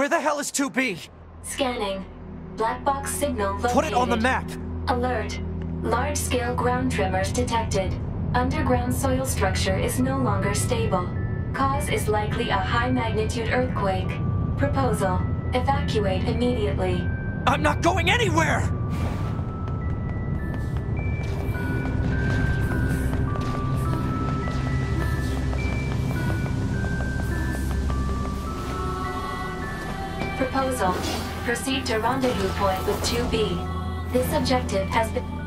Where the hell is 2B? Scanning. Black box signal located. Put it on the map! Alert. Large-scale ground tremors detected. Underground soil structure is no longer stable. Cause is likely a high-magnitude earthquake. Proposal. Evacuate immediately. I'm not going anywhere! Proposal. Proceed to rendezvous point with 2B. This objective has been...